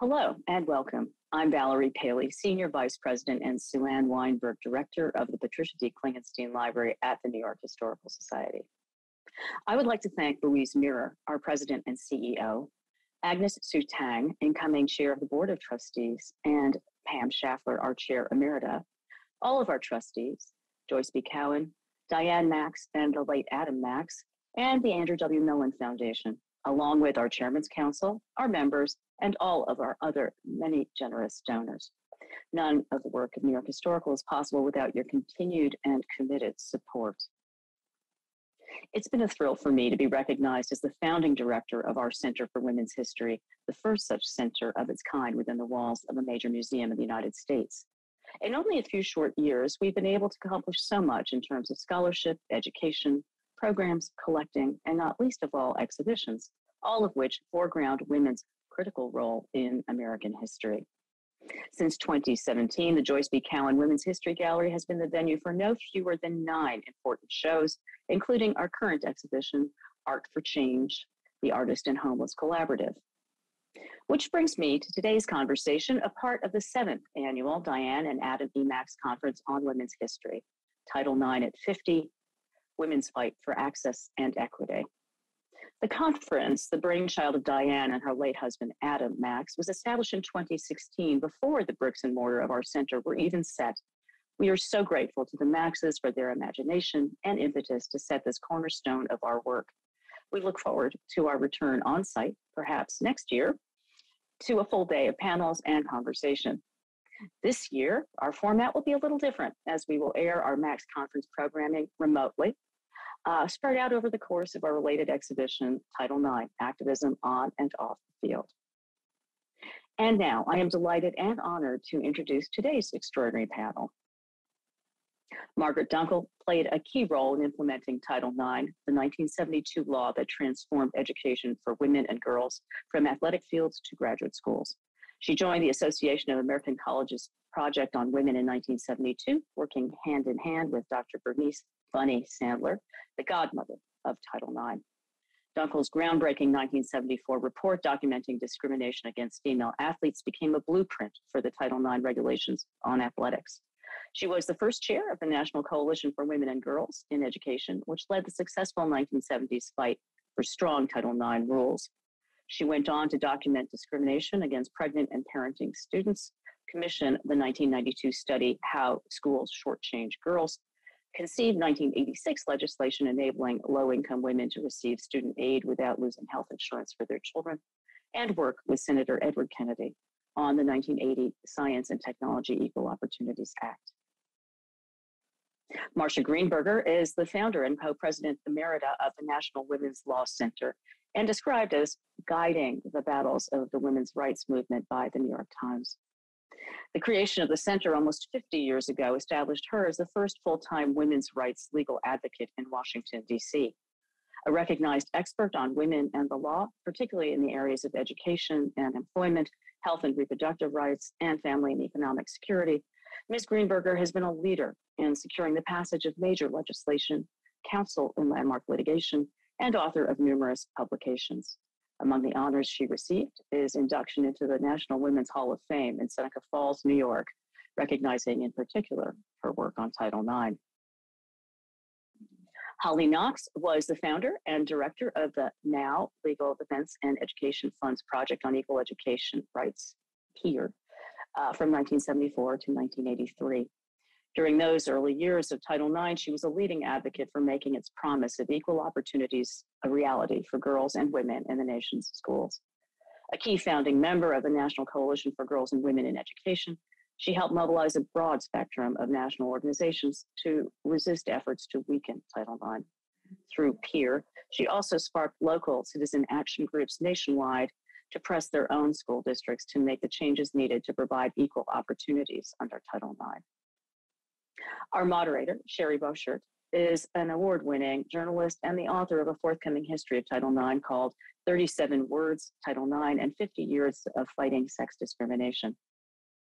Hello and welcome. I'm Valerie Paley, Senior Vice President and Sue Ann Weinberg, Director of the Patricia D. Klingenstein Library at the New York Historical Society. I would like to thank Louise Meurer, our President and CEO, Agnes Sutang, incoming Chair of the Board of Trustees, and Pam Schaffler, our Chair Emerita, all of our trustees, Joyce B. Cowan, Diane Max, and the late Adam Max, and the Andrew W. Mellon Foundation, along with our Chairman's Council, our members, and all of our other many generous donors. None of the work of New York Historical is possible without your continued and committed support. It's been a thrill for me to be recognized as the founding director of our Center for Women's History, the first such center of its kind within the walls of a major museum in the United States. In only a few short years, we've been able to accomplish so much in terms of scholarship, education, programs, collecting, and not least of all, exhibitions, all of which foreground women's critical role in American history. Since 2017, the Joyce B. Cowan Women's History Gallery has been the venue for no fewer than 9 important shows, including our current exhibition, Art for Change, The Artist and Homeless Collaborative. Which brings me to today's conversation, a part of the 7th annual Diane and Adam E. Max Conference on Women's History, Title IX at 50, Women's Fight for Access and Equity. The conference, the brainchild of Diane and her late husband, Adam Max, was established in 2016 before the bricks and mortar of our center were even set. We are so grateful to the Maxes for their imagination and impetus to set this cornerstone of our work. We look forward to our return on site, perhaps next year, to a full day of panels and conversation. This year, our format will be a little different as we will air our Max Conference programming remotely, spread out over the course of our related exhibition, Title IX, Activism on and Off the Field. And now, I am delighted and honored to introduce today's extraordinary panel. Margaret Dunkle played a key role in implementing Title IX, the 1972 law that transformed education for women and girls from athletic fields to graduate schools. She joined the Association of American Colleges Project on Women in 1972, working hand in hand with Dr. Bernice Sandler, the godmother of Title IX. Dunkle's groundbreaking 1974 report documenting discrimination against female athletes became a blueprint for the Title IX regulations on athletics. She was the first chair of the National Coalition for Women and Girls in Education, which led the successful 1970s fight for strong Title IX rules. She went on to document discrimination against pregnant and parenting students, commissioned the 1992 study, How Schools Shortchange Girls, conceived 1986 legislation enabling low-income women to receive student aid without losing health insurance for their children, and worked with Senator Edward Kennedy on the 1980 Science and Technology Equal Opportunities Act. Marcia Greenberger is the founder and co-president emerita of the National Women's Law Center and described as guiding the battles of the women's rights movement by the New York Times. The creation of the center almost 50 years ago established her as the first full-time women's rights legal advocate in Washington, D.C., a recognized expert on women and the law, particularly in the areas of education and employment, health and reproductive rights, and family and economic security. Ms. Greenberger has been a leader in securing the passage of major legislation, counsel in landmark litigation, and author of numerous publications. Among the honors she received is induction into the National Women's Hall of Fame in Seneca Falls, New York, recognizing in particular her work on Title IX. Holly Knox was the founder and director of the NOW Legal Defense and Education Funds Project on Equal Education Rights, PEER, from 1974 to 1983. During those early years of Title IX, she was a leading advocate for making its promise of equal opportunities a reality for girls and women in the nation's schools. A key founding member of the National Coalition for Girls and Women in Education, she helped mobilize a broad spectrum of national organizations to resist efforts to weaken Title IX. Through PEER, she also sparked local citizen action groups nationwide to press their own school districts to make the changes needed to provide equal opportunities under Title IX. Our moderator, Sherry Boschert, is an award-winning journalist and the author of a forthcoming history of Title IX called 37 Words, Title IX, and 50 Years of Fighting Sex Discrimination.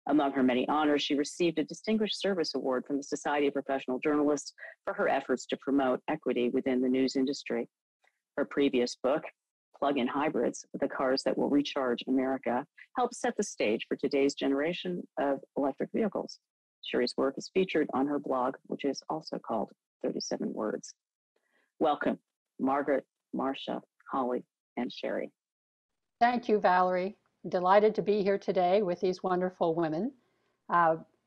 Among her many honors, she received a Distinguished Service Award from the Society of Professional Journalists for her efforts to promote equity within the news industry. Her previous book, plug-in hybrids, the cars that will recharge America, helped set the stage for today's generation of electric vehicles. Sherry's work is featured on her blog, which is also called 37 Words. Welcome, Margaret, Marcia, Holly, and Sherry. Thank you, Valerie. Delighted to be here today with these wonderful women.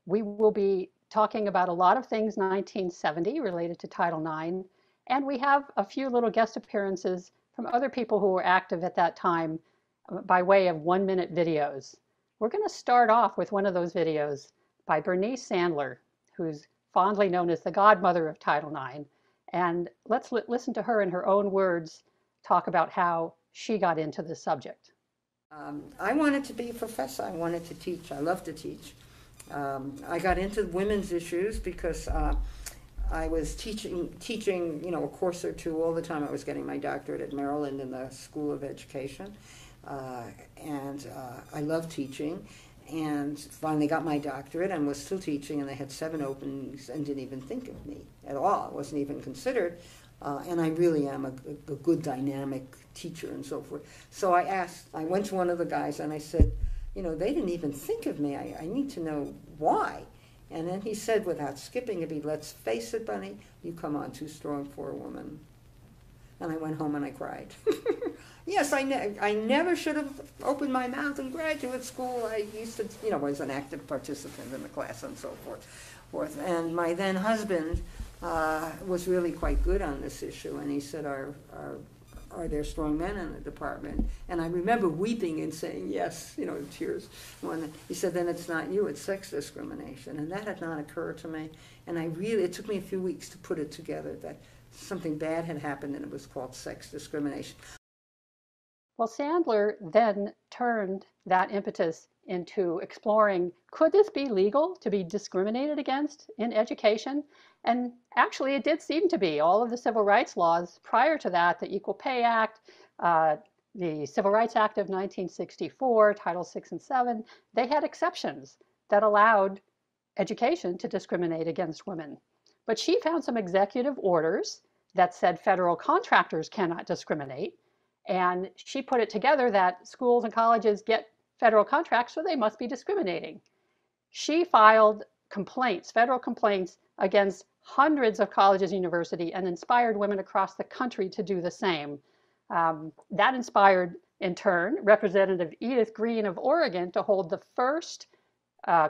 We will be talking about a lot of things 1970 related to Title IX, and we have a few little guest appearances from other people who were active at that time by way of 1-minute videos. We're going to start off with one of those videos by Bernice Sandler, who's fondly known as the godmother of Title IX. And let's listen to her in her own words talk about how she got into the subject. I wanted to be a professor. I wanted to teach. I love to teach. I got into women's issues because I was teaching, you know, a course or two all the time. I was getting my doctorate at Maryland in the School of Education, and I loved teaching. And finally got my doctorate and was still teaching, and they had 7 openings and didn't even think of me at all. I wasn't even considered, and I really am a good dynamic teacher and so forth. So I went to one of the guys and I said, you know, they didn't even think of me. I need to know why. And then he said, without skipping a beat, let's face it, Bunny, you come on too strong for a woman. And I went home and I cried. Yes, I never should have opened my mouth in graduate school. I used to, you know, was an active participant in the class and so forth. And my then husband was really quite good on this issue, and he said, are there strong men in the department? And I remember weeping and saying yes, you know, in tears. When he said, then it's not you, it's sex discrimination. And that had not occurred to me. And I really, it took me a few weeks to put it together that something bad had happened and it was called sex discrimination. Well, Sandler then turned that impetus into exploring, could this be legal to be discriminated against in education? And actually, it did seem to be. All of the civil rights laws prior to that, the Equal Pay Act, the Civil Rights Act of 1964, Title VI and VII, they had exceptions that allowed education to discriminate against women. But she found some executive orders that said federal contractors cannot discriminate. And she put it together that schools and colleges get federal contracts, so they must be discriminating. She filed complaints, federal complaints, against hundreds of colleges and universities and inspired women across the country to do the same. That inspired, in turn, Representative Edith Green of Oregon to hold the first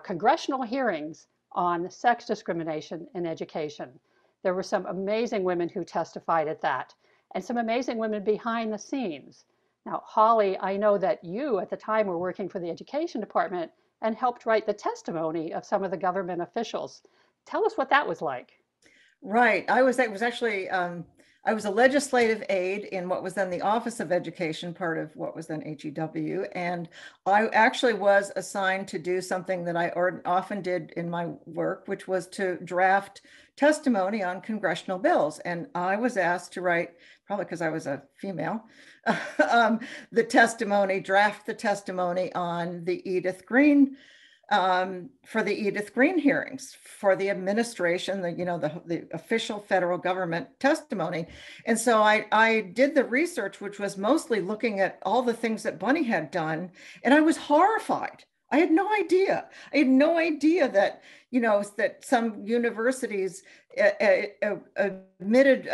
congressional hearings on sex discrimination in education. There were some amazing women who testified at that, and some amazing women behind the scenes. Now, Holly, I know that you at the time were working for the Education Department and helped write the testimony of some of the government officials. Tell us what that was like. Right. I was a legislative aide in what was then the Office of Education, part of what was then HEW, and I actually was assigned to do something that I often did in my work, which was to draft testimony on congressional bills. And I was asked to write, probably because I was a female, draft the testimony on the Edith Green for the Edith Green hearings for the administration, the official federal government testimony. And so I did the research, which was mostly looking at all the things that Bunny had done. And I was horrified. I had no idea. I had no idea that, you know, that some universities admitted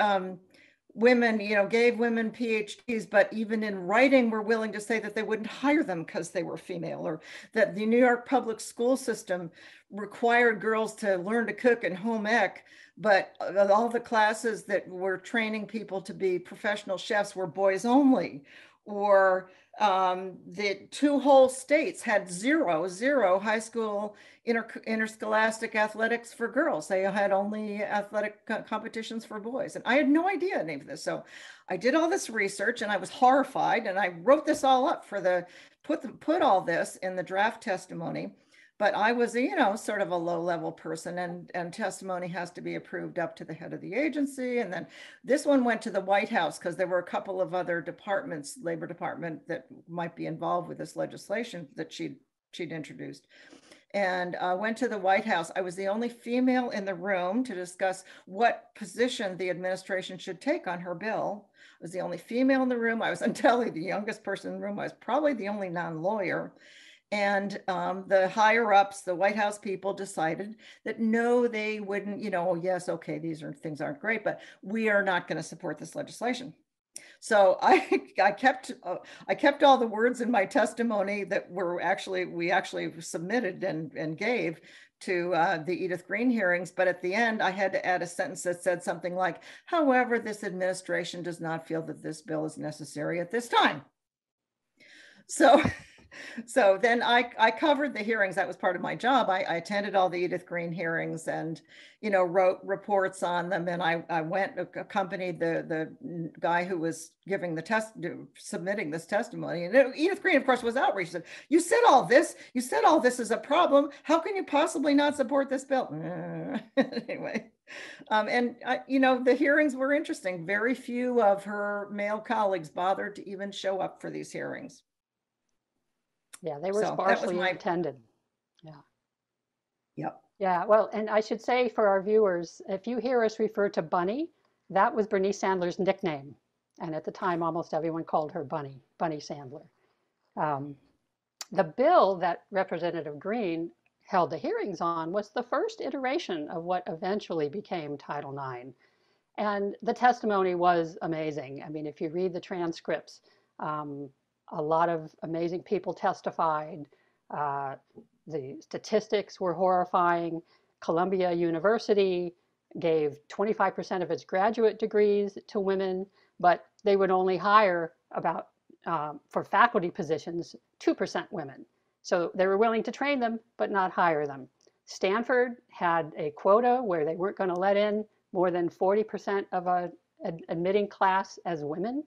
women, you know, gave women PhDs, but even in writing were willing to say that they wouldn't hire them because they were female, or that the New York public school system required girls to learn to cook and home ec, but all the classes that were training people to be professional chefs were boys only, or the 2 whole states had zero high school interscholastic athletics for girls. They had only athletic competitions for boys. And I had no idea any of this. So I did all this research and I was horrified, and I wrote this all up for the, put all this in the draft testimony. But I was, you know, sort of a low-level person, and testimony has to be approved up to the head of the agency. And then this one went to the White House because there were a couple of other departments, Labor Department, that might be involved with this legislation that she'd introduced. And went to the White House. I was the only female in the room to discuss what position the administration should take on her bill. I was the only female in the room. I was undoubtedly the youngest person in the room. I was probably the only non-lawyer. And the higher ups, the White House people decided that no, they wouldn't, you know, yes, okay, these are things aren't great, but we are not going to support this legislation. So I kept all the words in my testimony that were we actually submitted and gave to the Edith Green hearings. But at the end, I had to add a sentence that said something like, however, this administration does not feel that this bill is necessary at this time. So then I covered the hearings. That was part of my job. I attended all the Edith Green hearings and, you know, wrote reports on them. And I went accompanied the guy who was giving the submitting this testimony. And Edith Green, of course, was outraged. She said, "You said all this. You said all this is a problem. How can you possibly not support this bill?" Anyway. You know, the hearings were interesting. Very few of her male colleagues bothered to even show up for these hearings. Yeah, they were sparsely attended. Yeah. Yep. Yeah. Well, and I should say for our viewers, if you hear us refer to Bunny, that was Bernice Sandler's nickname, and at the time, almost everyone called her Bunny, Bunny Sandler. The bill that Representative Green held the hearings on was the first iteration of what eventually became Title IX, and the testimony was amazing. I mean, if you read the transcripts. A lot of amazing people testified. The statistics were horrifying. Columbia University gave 25% of its graduate degrees to women, but they would only hire about, for faculty positions, 2% women. So they were willing to train them, but not hire them. Stanford had a quota where they weren't going to let in more than 40% of an admitting class as women,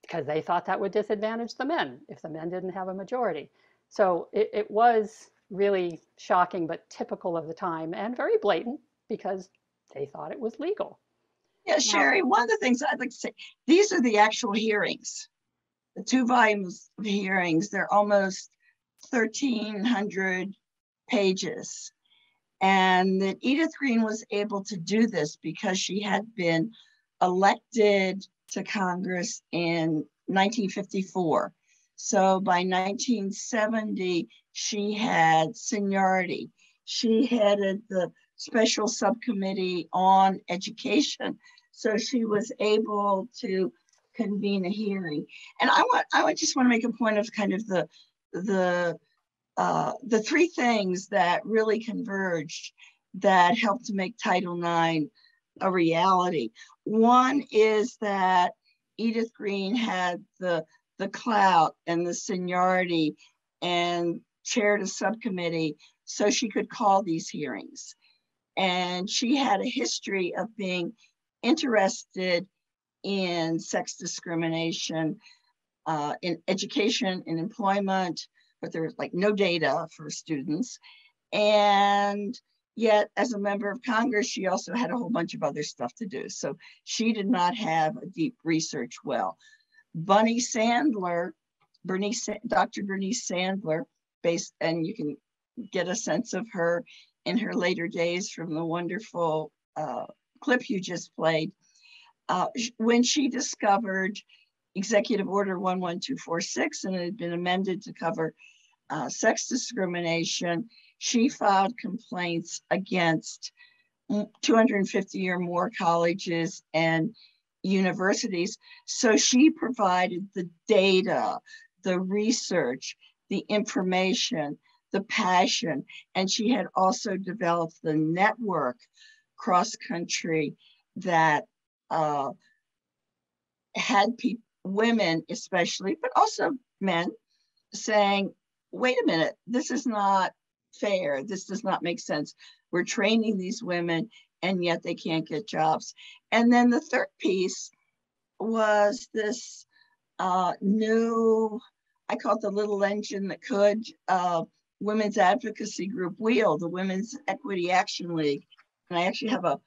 because they thought that would disadvantage the men if the men didn't have a majority. So it was really shocking, but typical of the time and very blatant because they thought it was legal. Yeah, Sherry, one of the things I'd like to say, these are the actual hearings, the two volumes of hearings. They're almost 1,300 pages. And that Edith Green was able to do this because she had been elected to Congress in 1954. So by 1970, she had seniority. She headed the special subcommittee on education. So she was able to convene a hearing. And I just want to make a point of kind of the three things that really converged that helped to make Title IX a reality. One is that Edith Green had the clout and the seniority and chaired a subcommittee so she could call these hearings. And she had a history of being interested in sex discrimination, in education, in employment, but there was like no data for students. And yet, as a member of Congress, she also had a whole bunch of other stuff to do. So she did not have a deep research well. Bunny Sandler, Dr. Bernice Sandler, and you can get a sense of her in her later days from the wonderful clip you just played. When she discovered Executive Order 11246, and it had been amended to cover sex discrimination, she filed complaints against 250 or more colleges and universities. So she provided the data, the research, the information, the passion, and she had also developed the network cross-country that had women especially, but also men saying, wait a minute, this is not fair. This does not make sense. We're training these women and yet they can't get jobs. And then the third piece was this new, I call it the little engine that could, women's advocacy group WEAL, the Women's Equity Action League. And I actually have a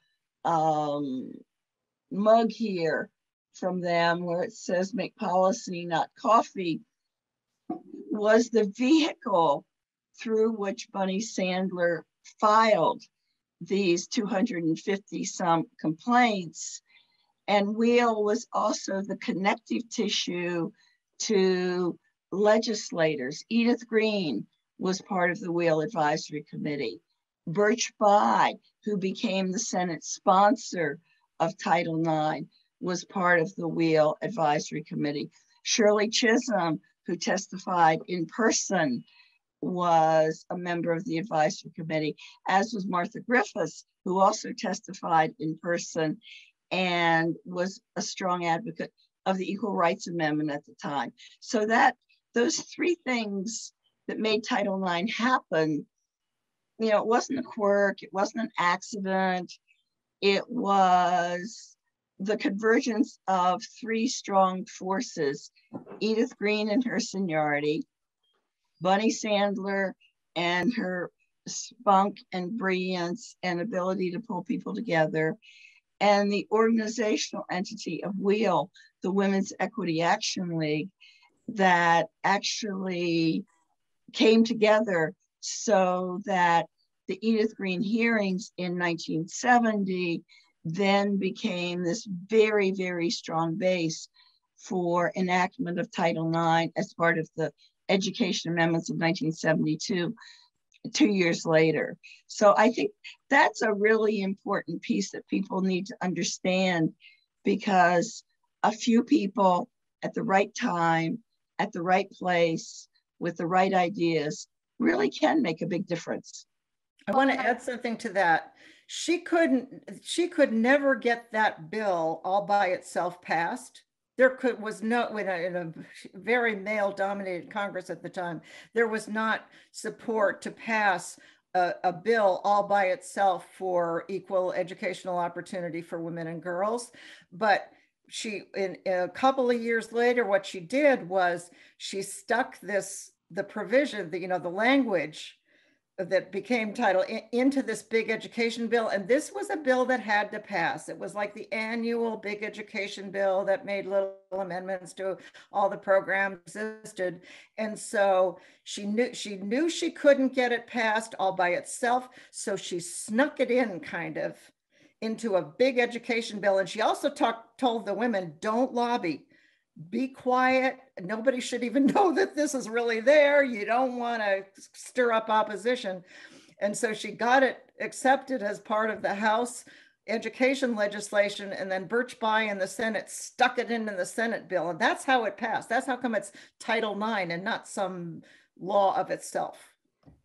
mug here from them where it says, make policy, not coffee, was the vehicle through which Bunny Sandler filed these 250 some complaints And WEAL was also the connective tissue to legislators. Edith Green was part of the WEAL Advisory Committee. Birch Bayh, who became the Senate sponsor of Title IX, was part of the WEAL Advisory Committee. Shirley Chisholm, who testified in person, was a member of the advisory committee, as was Martha Griffiths, who also testified in person and was a strong advocate of the Equal Rights Amendment at the time. So that those three things that made Title IX happen, you know, it wasn't a quirk, it wasn't an accident, it was the convergence of three strong forces: Edith Green and her seniority, Bernice Sandler and her spunk and brilliance and ability to pull people together, and the organizational entity of WEAL, the Women's Equity Action League, that actually came together so that the Edith Green hearings in 1970 then became this very, very strong base for enactment of Title IX as part of the Education Amendments of 1972, 2 years later. So I think that's a really important piece that people need to understand, because a few people at the right time, at the right place, with the right ideas really can make a big difference. I want to add something to that. She could never get that bill all by itself passed. There was no, in a very male-dominated Congress at the time, there was not support to pass a bill all by itself for equal educational opportunity for women and girls. But she, in a couple of years later, what she did was she stuck the provision, the language that became title into this big education bill. And this was a bill that had to pass. It was like the annual big education bill that made little amendments to all the programs existed. And so she knew she couldn't get it passed all by itself. So she snuck it in kind of into a big education bill. And she also told the women, don't lobby. Be quiet. Nobody should even know that this is really there. You don't want to stir up opposition. And so she got it accepted as part of the House education legislation. And then Birch Bayh in the Senate stuck it in the Senate bill. And that's how it passed. That's how come it's Title IX and not some law of itself.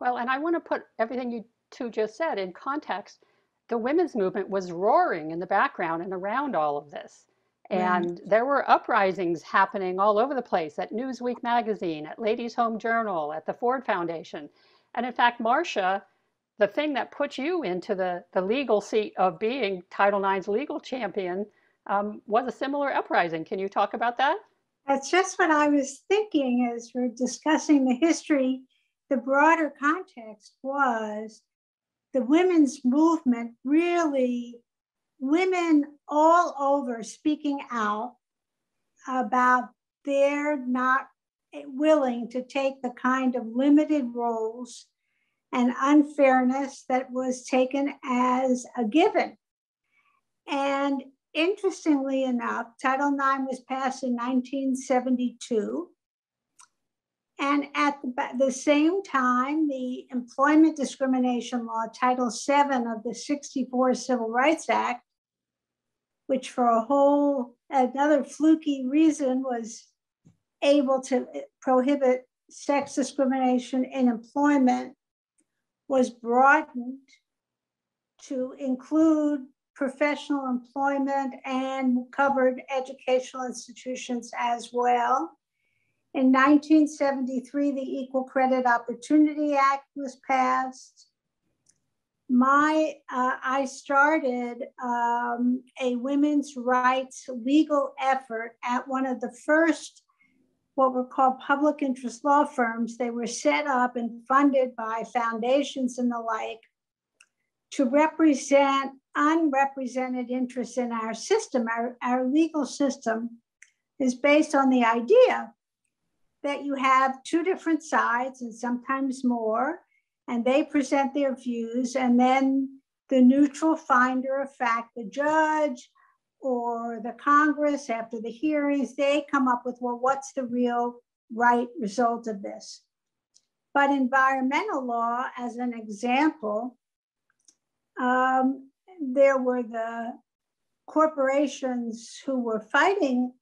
Well, and I want to put everything you two just said in context. The women's movement was roaring in the background and around all of this. And there were uprisings happening all over the place, at Newsweek magazine, at Ladies' Home Journal, at the Ford Foundation. And in fact, Marcia, the thing that put you into the legal seat of being Title IX's legal champion was a similar uprising. Can you talk about that? That's just what I was thinking as we're discussing the history. The broader context was the women's movement, really women all over speaking out about they're not willing to take the kind of limited roles and unfairness that was taken as a given. And interestingly enough, Title IX was passed in 1972. And at the same time, the employment discrimination law, Title VII of the 1964 Civil Rights Act, which for another fluky reason was able to prohibit sex discrimination in employment, was broadened to include professional employment and covered educational institutions as well. In 1973, the Equal Credit Opportunity Act was passed. I started a women's rights legal effort at one of the first, what were called public interest law firms. They were set up and funded by foundations and the like to represent unrepresented interests in our system. Our legal system is based on the idea that you have two different sides and sometimes more, and they present their views, and then the neutral finder of fact, the judge or the Congress after the hearings, they come up with, well, what's the real right result of this? But environmental law, as an example, there were the corporations who were fighting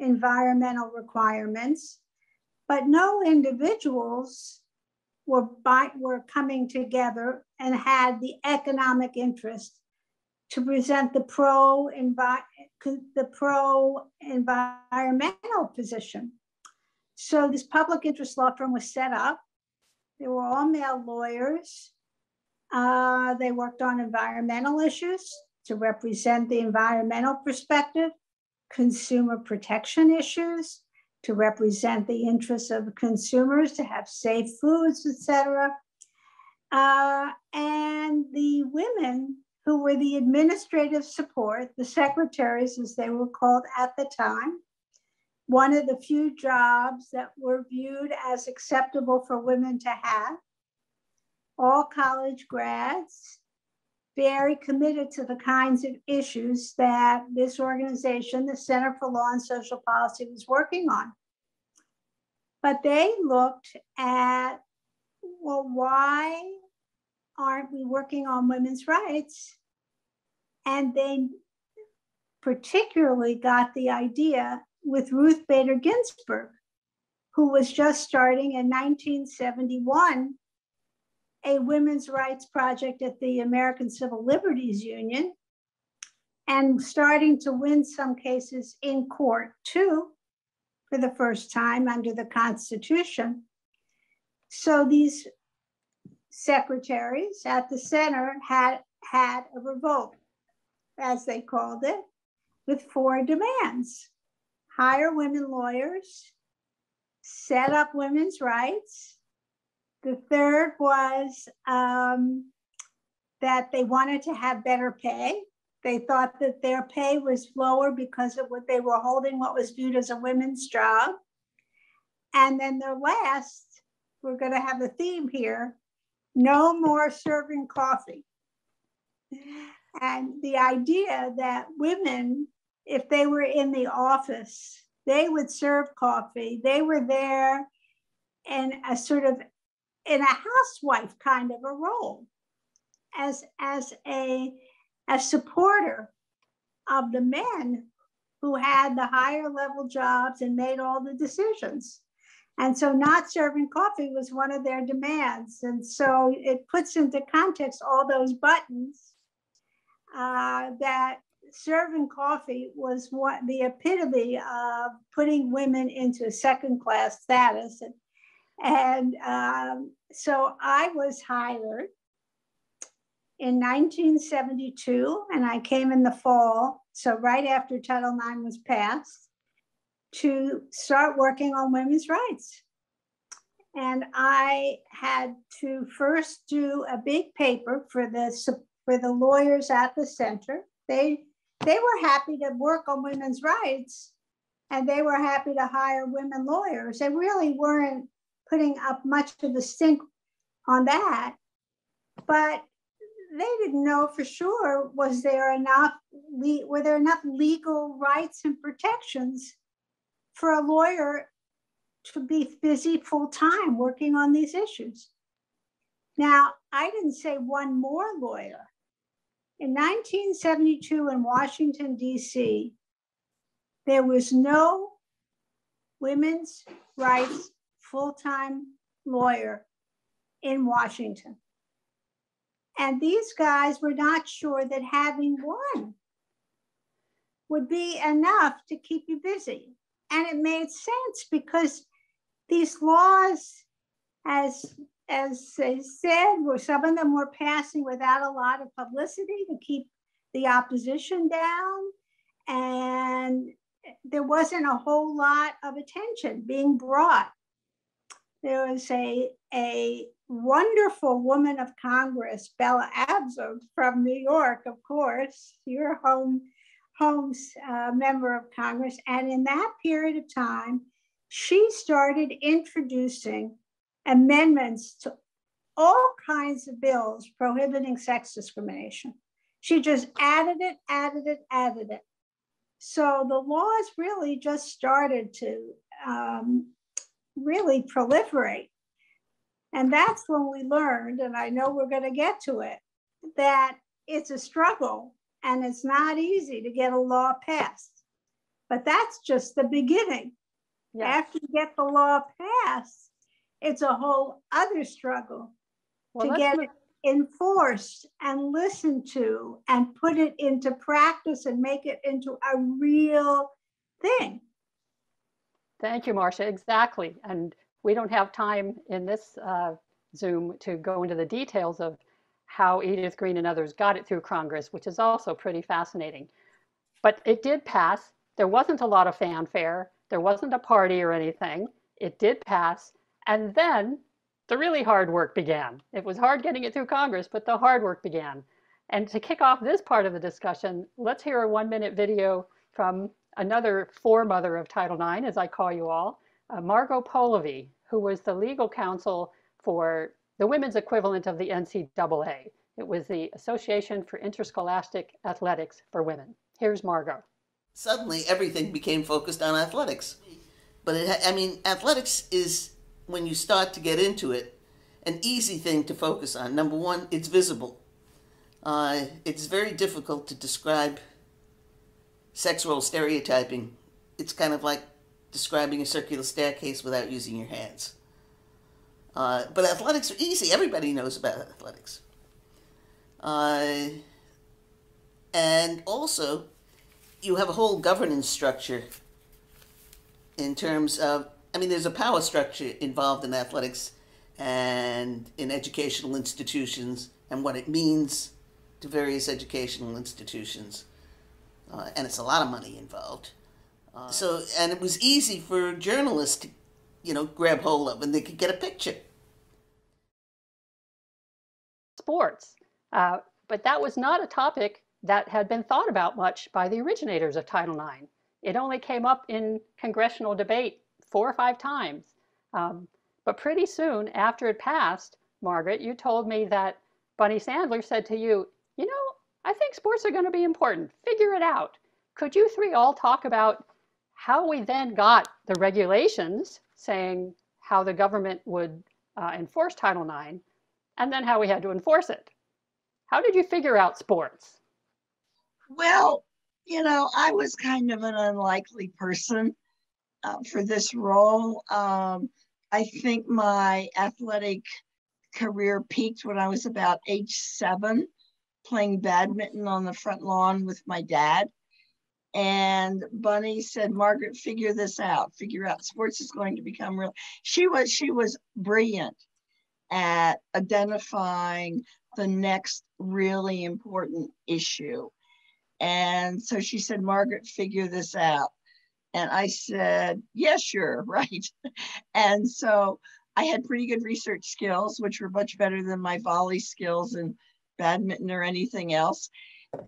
environmental requirements, but no individuals were coming together and had the economic interest to present the pro-environmental position. So this public interest law firm was set up. They were all male lawyers. They worked on environmental issues to represent the environmental perspective, consumer protection issues to represent the interests of consumers, to have safe foods, etc. And the women who were the administrative support, the secretaries as they were called at the time, one of the few jobs that were viewed as acceptable for women to have, all college grads, very committed to the kinds of issues that this organization, the Center for Law and Social Policy, was working on. But they looked at, well, why aren't we working on women's rights? And they particularly got the idea with Ruth Bader Ginsburg, who was just starting in 1971 a women's rights project at the American Civil Liberties Union and starting to win some cases in court too, for the first time under the Constitution. So these secretaries at the center had a revolt, as they called it, with four demands: hire women lawyers, set up women's rights. The third was that they wanted to have better pay. They thought that their pay was lower because of what they were holding, what was viewed as a women's job. And then their last, we're going to have a theme here, no more serving coffee. And the idea that women, if they were in the office, they would serve coffee. They were there in a sort of in a housewife kind of a role as a supporter of the men who had the higher level jobs and made all the decisions. And so not serving coffee was one of their demands. And so it puts into context all those buttons that serving coffee was what the epitome of putting women into a second class status. So I was hired in 1972, and I came in the fall, so right after Title IX was passed, to start working on women's rights. And I had to first do a big paper for the lawyers at the center. They were happy to work on women's rights, and they were happy to hire women lawyers. They really weren't putting up much of a stink on that, but they didn't know for sure, were there enough legal rights and protections for a lawyer to be busy full-time working on these issues? Now, I didn't say one more lawyer. In 1972 in Washington, D.C., there was no women's rights full-time lawyer in Washington. And these guys were not sure that having one would be enough to keep you busy. And it made sense because these laws, as they said, some of them were passing without a lot of publicity to keep the opposition down. And there wasn't a whole lot of attention being brought. There was a wonderful woman of Congress, Bella Abzug from New York, of course, your home member of Congress. And in that period of time, she started introducing amendments to all kinds of bills prohibiting sex discrimination. She just added it, added it, added it. So the laws really just started to really proliferate. And that's when we learned, and I know we're going to get to it, that it's a struggle and it's not easy to get a law passed. But that's just the beginning. Yeah. After you get the law passed, it's a whole other struggle to get it enforced and listened to and put it into practice and make it into a real thing. Thank you, Marcia. Exactly. And we don't have time in this Zoom to go into the details of how Edith Green and others got it through Congress, which is also pretty fascinating. But it did pass. There wasn't a lot of fanfare. There wasn't a party or anything. It did pass. And then the really hard work began. It was hard getting it through Congress, but the hard work began. And to kick off this part of the discussion, let's hear a 1-minute video from another foremother of Title IX, as I call you all, Margot Polovy, who was the legal counsel for the women's equivalent of the NCAA. It was the Association for Interscholastic Athletics for Women. Here's Margot. Suddenly, everything became focused on athletics. But athletics is, when you start to get into it, an easy thing to focus on. Number one, it's visible. It's very difficult to describe sexual stereotyping. It's kind of like describing a circular staircase without using your hands. But athletics are easy. Everybody knows about athletics. And also, you have a whole governance structure in terms of, there's a power structure involved in athletics and in educational institutions and what it means to various educational institutions. And it's a lot of money involved. And it was easy for journalists to, grab hold of, and they could get a picture. Sports. But that was not a topic that had been thought about much by the originators of Title IX. It only came up in congressional debate 4 or 5 times. But pretty soon after it passed, Margaret, you told me that Bernice Sandler said to you, I think sports are going to be important. Figure it out. Could you three all talk about how we then got the regulations saying how the government would enforce Title IX, and then how we had to enforce it? How did you figure out sports? Well, I was kind of an unlikely person for this role. I think my athletic career peaked when I was about age 7, playing badminton on the front lawn with my dad. And Bunny said, Margaret, figure this out. Figure out sports is going to become real. She was brilliant at identifying the next really important issue. And so she said, Margaret, figure this out. And I said, yeah, sure, right. And so I had pretty good research skills, which were much better than my volley skills in badminton or anything else.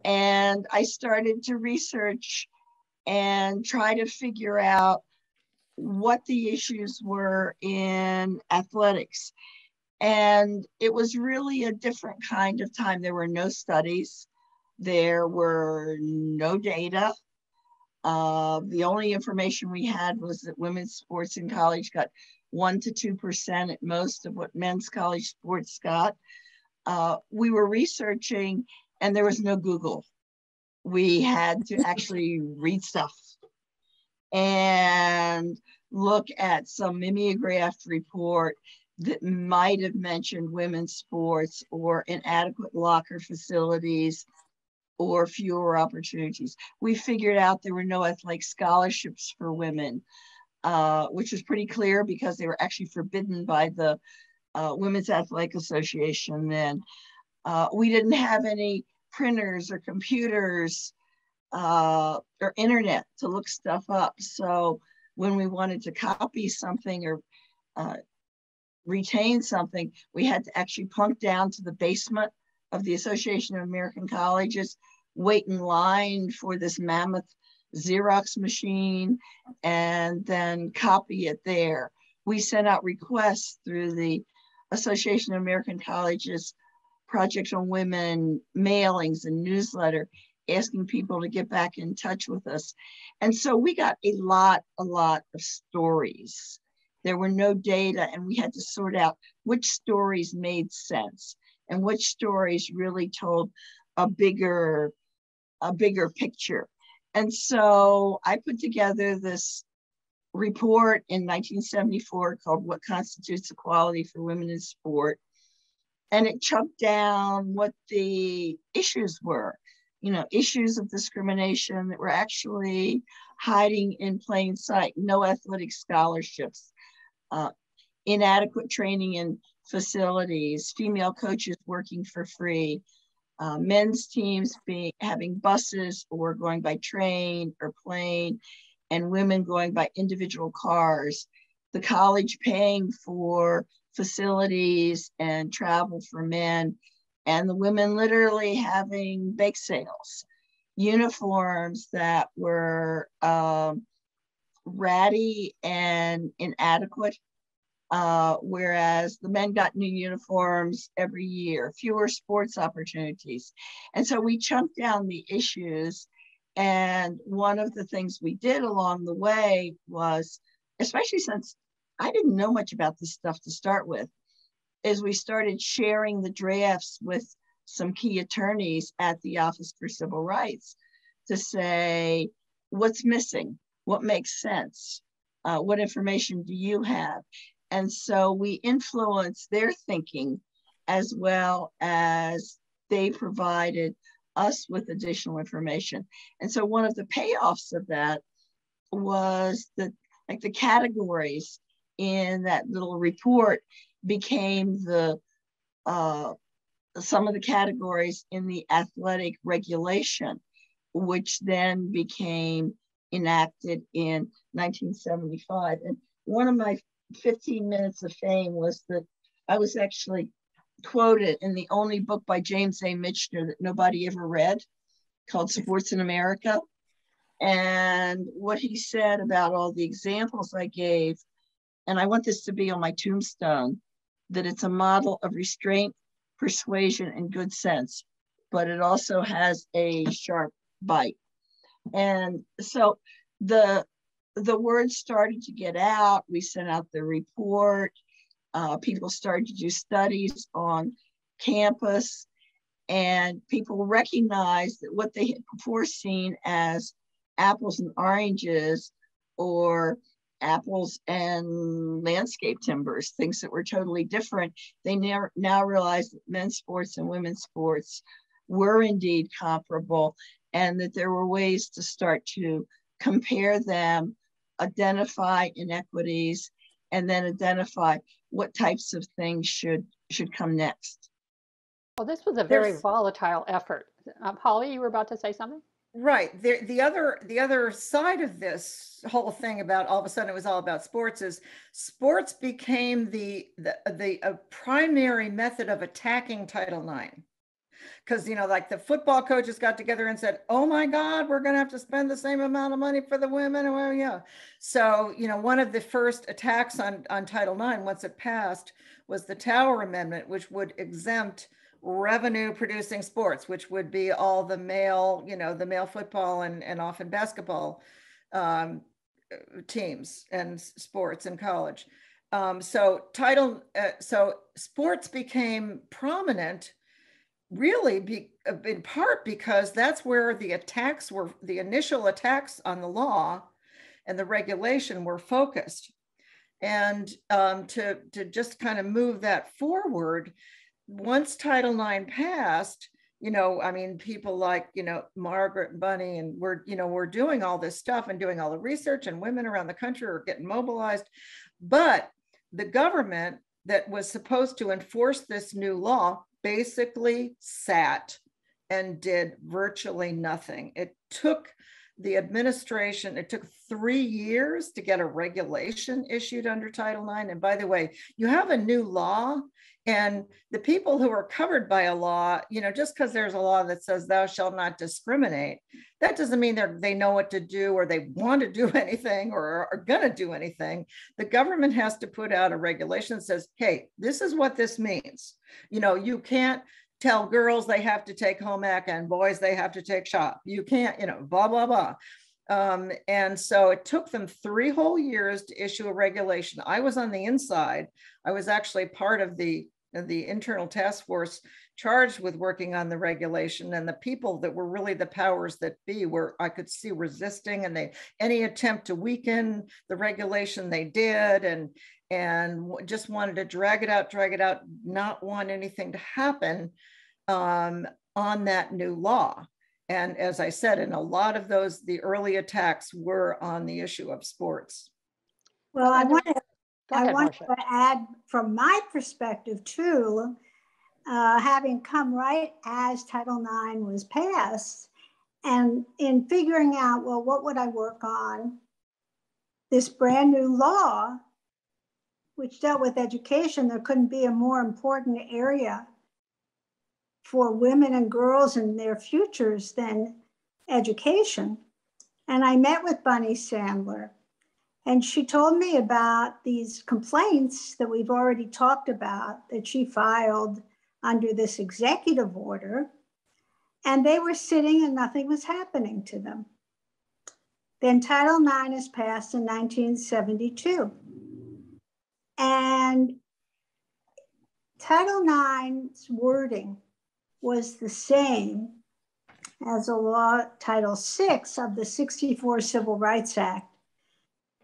And I started to research and try to figure out what the issues were in athletics. And it was really a different kind of time. There were no studies. There were no data. The only information we had was that women's sports in college got 1 to 2% at most of what men's college sports got. We were researching, and there was no Google. We had to actually read stuff and look at some mimeographed report that might have mentioned women's sports or inadequate locker facilities or fewer opportunities. We figured out there were no athletic scholarships for women, which was pretty clear because they were actually forbidden by the Women's Athletic Association then. We didn't have any printers or computers or internet to look stuff up. So when we wanted to copy something or retain something, we had to actually plunk down to the basement of the Association of American Colleges, wait in line for this mammoth Xerox machine, and then copy it there. We sent out requests through the Association of American Colleges Project on Women mailings and newsletter. asking people to get back in touch with us. And so we got a lot of stories. There were no data, and we had to sort out which stories made sense and which stories really told a bigger picture. And so I put together this report in 1974 called What Constitutes Equality for Women in Sport. And it chunked down what the issues were, you know, issues of discrimination that were actually hiding in plain sight, no athletic scholarships, inadequate training in facilities, female coaches working for free, men's teams having buses or going by train or plane, and women going by individual cars, the college paying for facilities and travel for men, and the women literally having bake sales, uniforms that were ratty and inadequate, whereas the men got new uniforms every year, fewer sports opportunities. And so we chunked down the issues. And one of the things we did along the way was, especially since I didn't know much about this stuff to start with, is we started sharing the drafts with some key attorneys at the Office for Civil Rights to say, what's missing? What makes sense? What information do you have? And so we influenced their thinking as well as they provided us with additional information. And so one of the payoffs of that was that, like, the categories in that little report became some of the categories in the athletic regulation, which then became enacted in 1975. And one of my 15 minutes of fame was that I was actually quoted in the only book by James A. Michener that nobody ever read, called Sports in America. And what he said about all the examples I gave, and I want this to be on my tombstone, that it's a model of restraint, persuasion, and good sense, but it also has a sharp bite. And so the word started to get out. We sent out the report. People started to do studies on campus, and people recognized that what they had before seen as apples and oranges, or apples and landscape timbers, things that were totally different, they now realized that men's sports and women's sports were indeed comparable, and that there were ways to start to compare them, identify inequities, and then identify what types of things should come next. Well, this was a very volatile effort. Holly, you were about to say something? Right. The other side of this whole thing about all of a sudden it was all about sports is sports became the primary method of attacking Title IX. Because, you know, like, the football coaches got together and said, oh my God, we're going to have to spend the same amount of money for the women. And, well, yeah. So, you know, one of the first attacks on Title IX, once it passed, was the Tower Amendment, which would exempt revenue producing sports, which would be all the male, you know, the male football and often basketball teams and sports in college. So sports became prominent, really in part because that's where the initial attacks on the law and the regulation were focused. And to just kind of move that forward, once Title IX passed, you know, I mean, people like, you know, Margaret and Bunny, and we're doing all this stuff and doing all the research, and women around the country are getting mobilized. But the government that was supposed to enforce this new law basically sat and did virtually nothing. It took the administration, it took 3 years to get a regulation issued under Title IX. And by the way, you have a new law, and the people who are covered by a law, you know, just because there's a law that says thou shalt not discriminate, that doesn't mean they know what to do, or they want to do anything, or are going to do anything. The government has to put out a regulation that says, hey, this is what this means. You know, you can't tell girls they have to take home ec and boys they have to take shop. You can't, you know, blah, blah, blah. And so it took them 3 whole years to issue a regulation. I was on the inside. I was actually part of the internal task force charged with working on the regulation, and the people that were really the powers that be were, I could see, resisting, and they, any attempt to weaken the regulation they did, and just wanted to drag it out, not want anything to happen on that new law. And as I said, in a lot of those, the early attacks were on the issue of sports. Well, I want to add from my perspective too, having come right as Title IX was passed, and in figuring out, well, what would I work on? This brand new law, which dealt with education, there couldn't be a more important area for women and girls and their futures than education. And I met with Bernice Sandler, and she told me about these complaints that we've already talked about that she filed under this executive order, and they were sitting and nothing was happening to them. Then Title IX is passed in 1972. And Title IX's wording was the same as a law, Title VI of the 1964 Civil Rights Act,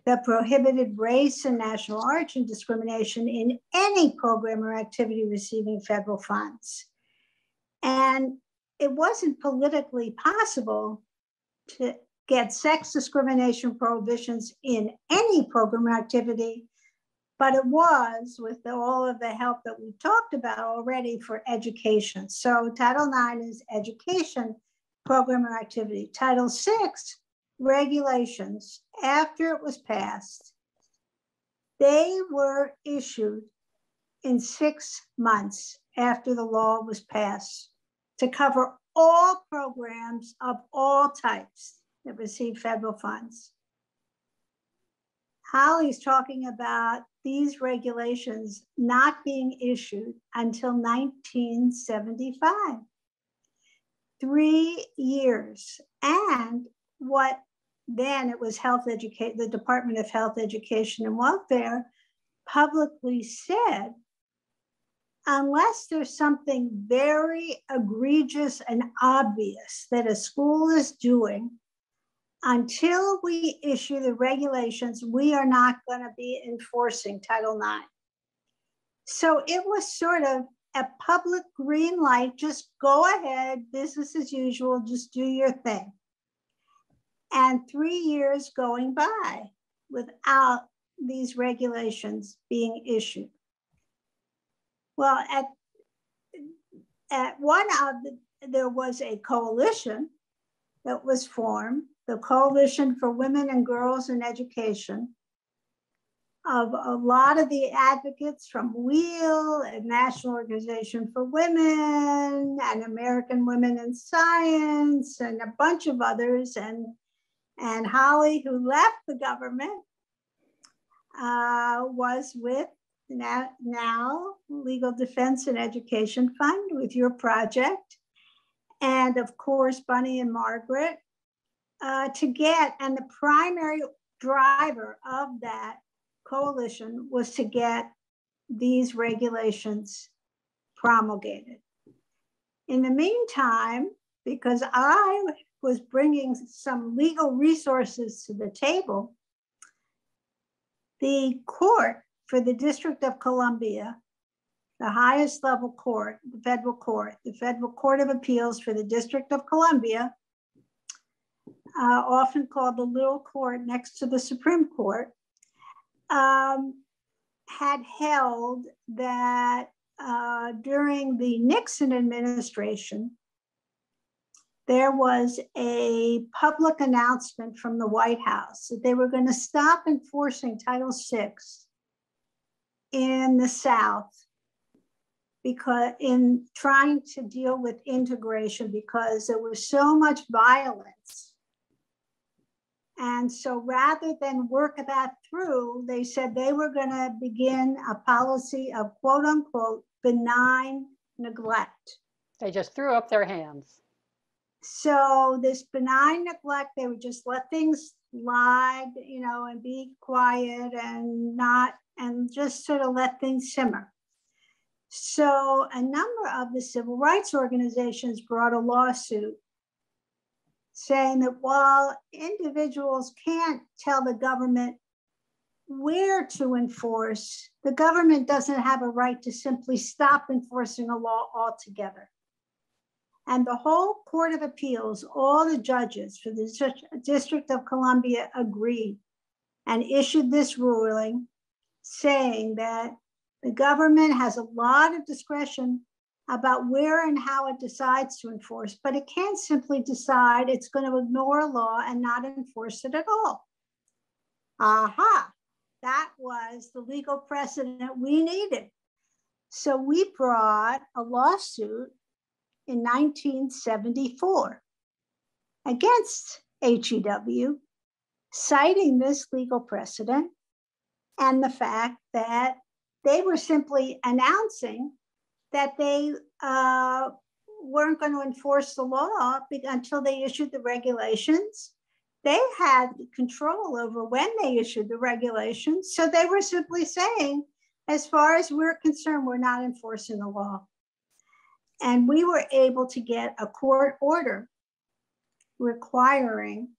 that prohibited race and national origin discrimination in any program or activity receiving federal funds. And it wasn't politically possible to get sex discrimination prohibitions in any program or activity, but it was, with all of the help that we talked about already, for education. So Title IX is education, program or activity. Title VI, regulations, after it was passed, they were issued in 6 months after the law was passed to cover all programs of all types that receive federal funds. Holly's talking about these regulations not being issued until 1975, 3 years. And what then, it was the Department of Health, Education, and Welfare publicly said, unless there's something very egregious and obvious that a school is doing, until we issue the regulations, we are not going to be enforcing Title IX. So it was sort of a public green light, just go ahead, business as usual, just do your thing. And 3 years going by without these regulations being issued. Well, at one of there was a coalition that was formed, the Coalition for Women and Girls in Education, of a lot of the advocates from WHEEL and National Organization for Women and American Women in Science and a bunch of others, and Holly, who left the government, was with now Legal Defense and Education Fund with your project. And of course, Bernice and Margaret, to get, and the primary driver of that coalition was to get these regulations promulgated. In the meantime, because I was bringing some legal resources to the table, the court for the District of Columbia, the highest level court, the Federal Court of Appeals for the District of Columbia, often called the little court next to the Supreme Court, had held that during the Nixon administration, there was a public announcement from the White House that they were going to stop enforcing Title VI in the South, because in trying to deal with integration, because there was so much violence. And so rather than work that through, they said they were going to begin a policy of, quote unquote, benign neglect. They just threw up their hands. So this benign neglect, they would just let things slide, you know, and be quiet and not, and just sort of let things simmer. So a number of the civil rights organizations brought a lawsuit saying that while individuals can't tell the government where to enforce, the government doesn't have a right to simply stop enforcing a law altogether. And the whole Court of Appeals, all the judges for the District of Columbia agreed and issued this ruling saying that the government has a lot of discretion about where and how it decides to enforce, but it can't simply decide it's going to ignore law and not enforce it at all. Aha, that was the legal precedent we needed. So we brought a lawsuit in 1974 against HEW, citing this legal precedent and the fact that they were simply announcing that they weren't going to enforce the law until they issued the regulations. They had control over when they issued the regulations. So they were simply saying, as far as we're concerned, we're not enforcing the law. And we were able to get a court order requiring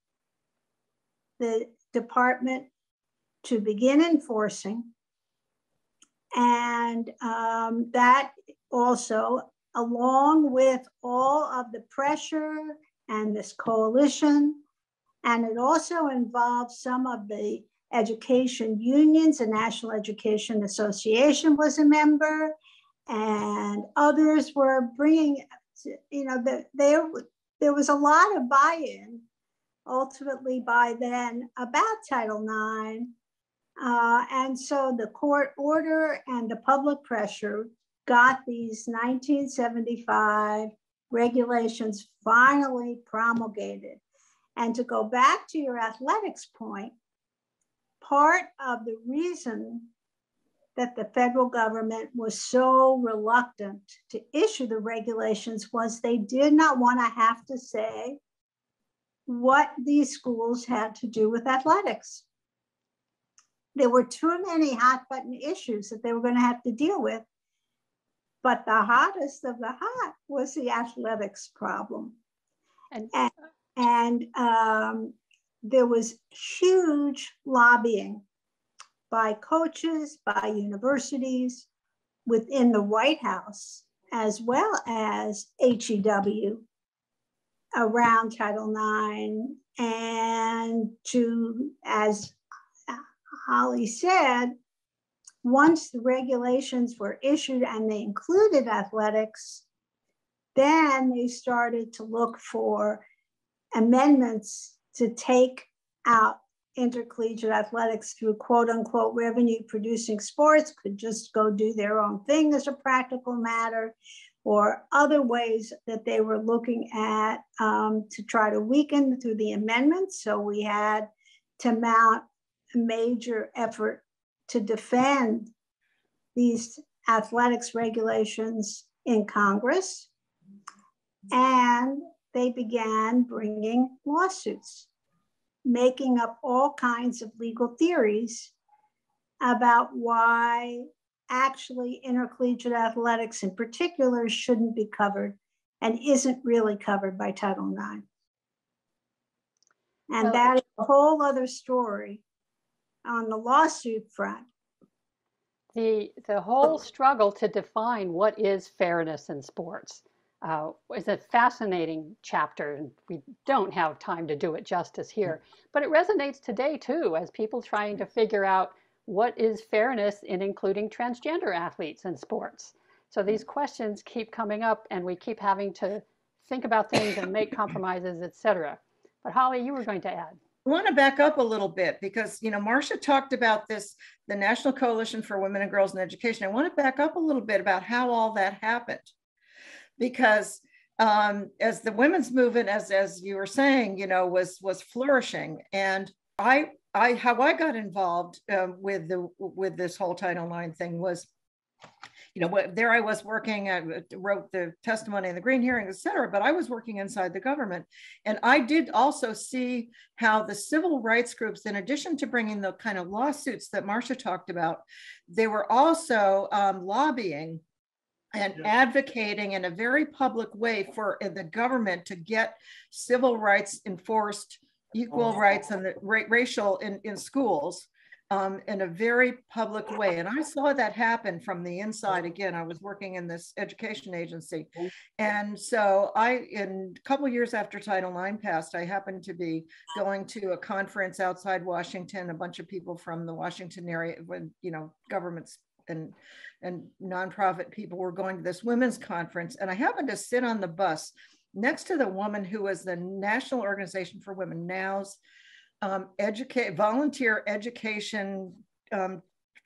the department to begin enforcing. And that also, along with all of the pressure and this coalition, and it also involves some of the education unions. The National Education Association was a member, and others were bringing, you know, there was a lot of buy-in ultimately by then about Title IX. And so the court order and the public pressure got these 1975 regulations finally promulgated. And to go back to your athletics point, part of the reason that the federal government was so reluctant to issue the regulations was they did not want to have to say what these schools had to do with athletics. There were too many hot button issues that they were going to have to deal with, but the hottest of the hot was the athletics problem. And there was huge lobbying by coaches, by universities, within the White House, as well as HEW around Title IX. And to, as Holly said, once the regulations were issued and they included athletics, then they started to look for amendments to take out intercollegiate athletics through quote unquote revenue producing sports, could just go do their own thing as a practical matter, or other ways that they were looking at to try to weaken through the amendments. So we had to mount a major effort to defend these athletics regulations in Congress. And they began bringing lawsuits, making up all kinds of legal theories about why actually intercollegiate athletics in particular shouldn't be covered and isn't really covered by Title IX. And that is a whole other story on the lawsuit front. The whole struggle to define what is fairness in sports is a fascinating chapter, and we don't have time to do it justice here, but it resonates today too, as people trying to figure out what is fairness in including transgender athletes in sports. So these questions keep coming up and we keep having to think about things and make compromises, etc. But Holly, you were going to add. I want to back up a little bit because, you know, Marcia talked about this, the National Coalition for Women and Girls in Education. I want to back up a little bit about how all that happened. Because as the women's movement, as you were saying, you know, was flourishing. And how I got involved with this whole Title IX thing was, you know, there I was working, I wrote the testimony in the Green hearing, et cetera, but I was working inside the government. And I did also see how the civil rights groups, in addition to bringing the kind of lawsuits that Marcia talked about, they were also lobbying and advocating in a very public way for the government to get civil rights enforced, equal rights and the racial in schools in a very public way. And I saw that happen from the inside. Again, I was working in this education agency. And so I, in a couple of years after Title IX passed, I happened to be going to a conference outside Washington, a bunch of people from the Washington area, when, you know, governments and nonprofit people were going to this women's conference. And I happened to sit on the bus next to the woman who was the National Organization for Women, NOW's volunteer education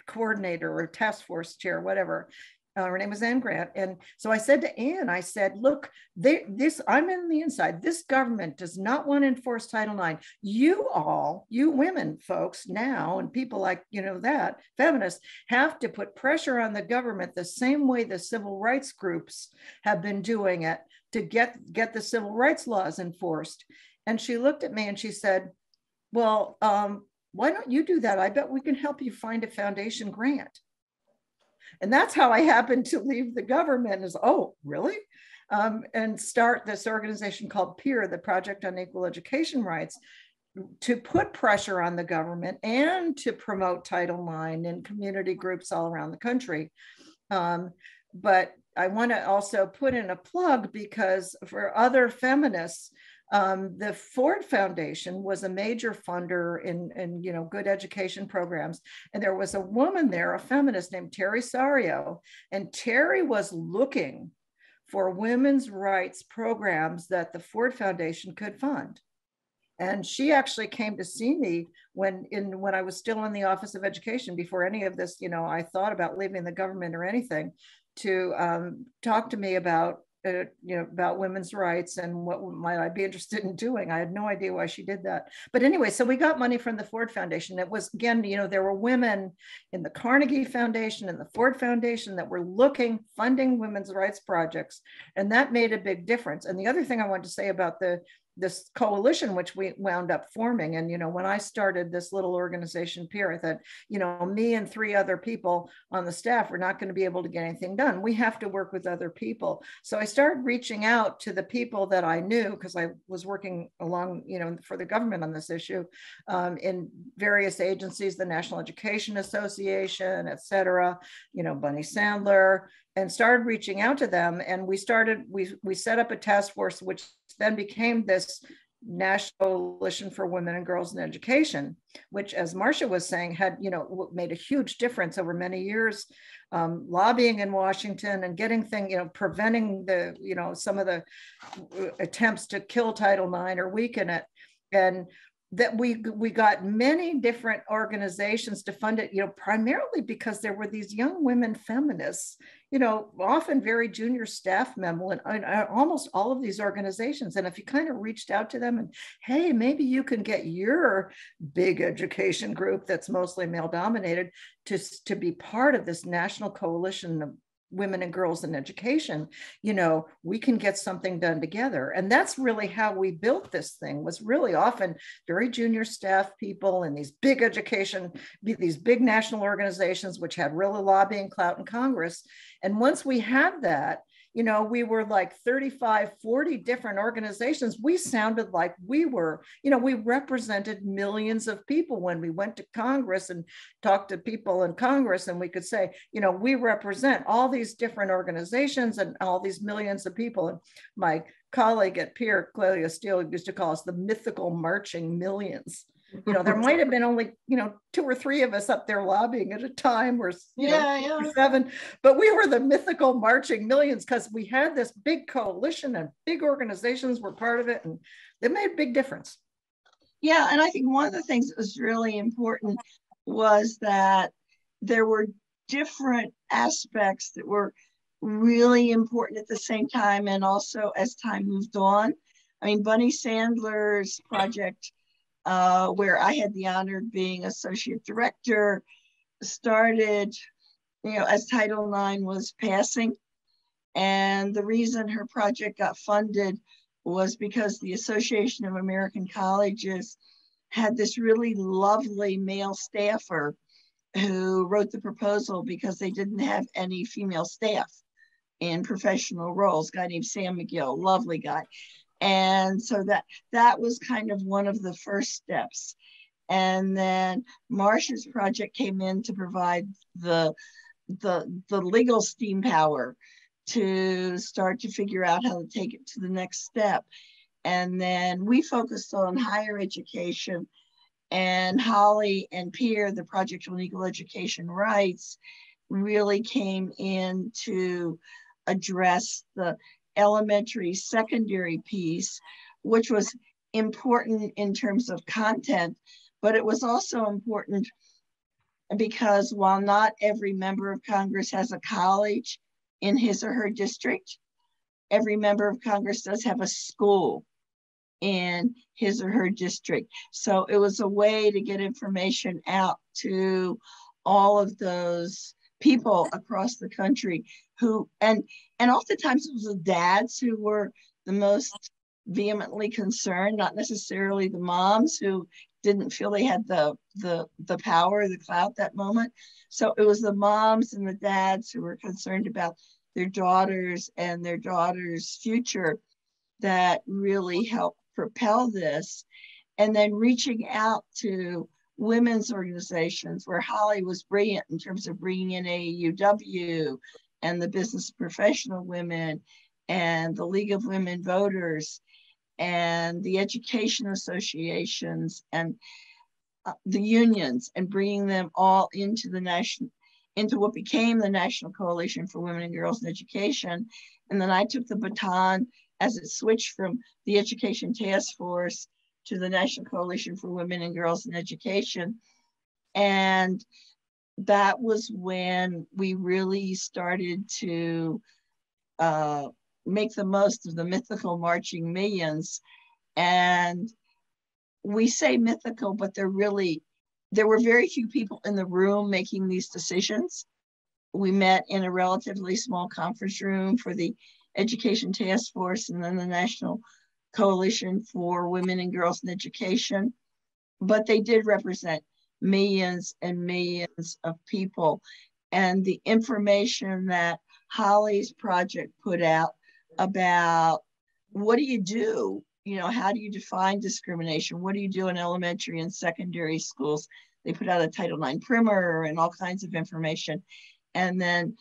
coordinator or task force chair, whatever. Her name was Ann Grant. And so I said to Ann, I said, look, I'm in the inside. This government does not want to enforce Title IX. You all, you women folks now, and people like, you know, that feminists have to put pressure on the government the same way the civil rights groups have been doing it to get the civil rights laws enforced. And she looked at me and she said, well, why don't you do that? I bet we can help you find a foundation grant. And that's how I happened to leave the government is, oh, really? And start this organization called PEER, the Project on Equal Education Rights, to put pressure on the government and to promote Title IX in community groups all around the country. But I want to also put in a plug because for other feminists, the Ford Foundation was a major funder in you know, good education programs. And there was a woman there, a feminist named Terry Sario. And Terry was looking for women's rights programs that the Ford Foundation could fund. And she actually came to see me when I was still in the Office of Education, before any of this, you know, I thought about leaving the government or anything, to talk to me about you know, about women's rights and what might I be interested in doing. I had no idea why she did that. But anyway, so we got money from the Ford Foundation. It was, again, you know, there were women in the Carnegie Foundation and the Ford Foundation that were funding women's rights projects. And that made a big difference. And the other thing I wanted to say about this coalition, which we wound up forming. And, you know, when I started this little organization, PEER, I thought, you know, me and three other people on the staff are not going to be able to get anything done. We have to work with other people. So I started reaching out to the people that I knew, because I was working along, you know, for the government on this issue in various agencies, the National Education Association, et cetera, you know, Bernice Sandler, and started reaching out to them. And we set up a task force, which then became this National Coalition for Women and Girls in Education, which, as Marcia was saying, had, you know, made a huge difference over many years, lobbying in Washington and getting things, you know, preventing the, you know, some of the attempts to kill Title IX or weaken it. And that we got many different organizations to fund it, you know, primarily because there were these young women feminists, you know, often very junior staff member in almost all of these organizations. And if you kind of reached out to them and, hey, maybe you can get your big education group that's mostly male dominated to be part of this national coalition of women and girls in education, you know, we can get something done together. And that's really how we built this thing, was really often very junior staff people in these big education, these big national organizations, which had really lobbying clout in Congress. And once we had that, you know, we were like 35, 40 different organizations. We sounded like we were, you know, we represented millions of people when we went to Congress and talked to people in Congress, and we could say, you know, we represent all these different organizations and all these millions of people. And my colleague at PEER, Claudia Steele, used to call us the mythical marching millions. You know, there might have been only, you know, 2 or 3 of us up there lobbying at a time, or, you know, or 7, but we were the mythical marching millions because we had this big coalition and big organizations were part of it, and it made a big difference. Yeah, and I think one of the things that was really important was that there were different aspects that were really important at the same time, and also as time moved on. I mean, Bernice Sandler's project, where I had the honor of being associate director, started you know, as Title IX was passing. And the reason her project got funded was because the Association of American Colleges had this really lovely male staffer who wrote the proposal because they didn't have any female staff in professional roles, a guy named Sam McGill, lovely guy. And so that was kind of one of the first steps. And then Marcia's project came in to provide the legal steam power to start to figure out how to take it to the next step. And then we focused on higher education, and Holly and PEER, the Project on Equal Education Rights, really came in to address the elementary, secondary piece, which was important in terms of content, but it was also important because while not every member of Congress has a college in his or her district, every member of Congress does have a school in his or her district. So it was a way to get information out to all of those people across the country who, and oftentimes it was the dads who were the most vehemently concerned, not necessarily the moms who didn't feel they had the power, the clout that moment. So it was the moms and the dads who were concerned about their daughters and their daughters' future that really helped propel this. And then reaching out to women's organizations, where Holly was brilliant in terms of bringing in AUW and the Business Professional Women and the League of Women Voters and the education associations and the unions, and bringing them all into the national, into what became the National Coalition for Women and Girls in Education. And then I took the baton as it switched from the Education Task Force to the National Coalition for Women and Girls in Education. And that was when we really started to make the most of the mythical marching millions. And we say mythical, but they're really, there were very few people in the room making these decisions. We met in a relatively small conference room for the Education Task Force and then the National Coalition for Women and Girls in Education, but they did represent millions and millions of people. And the information that Holly's project put out about what do you do? You know, how do you define discrimination? What do you do in elementary and secondary schools? They put out a Title IX primer and all kinds of information. And then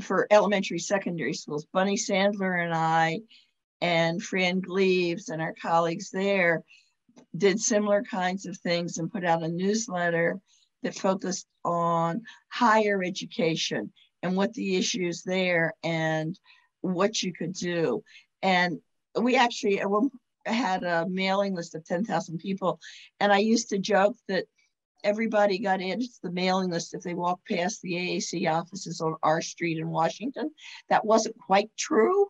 for elementary, secondary schools, Bernice Sandler and I and Fran Gleaves and our colleagues there did similar kinds of things and put out a newsletter that focused on higher education and what the issues there and what you could do. And we actually had a mailing list of 10,000 people. And I used to joke that everybody got added to the mailing list if they walked past the AAC offices on R Street in Washington. That wasn't quite true,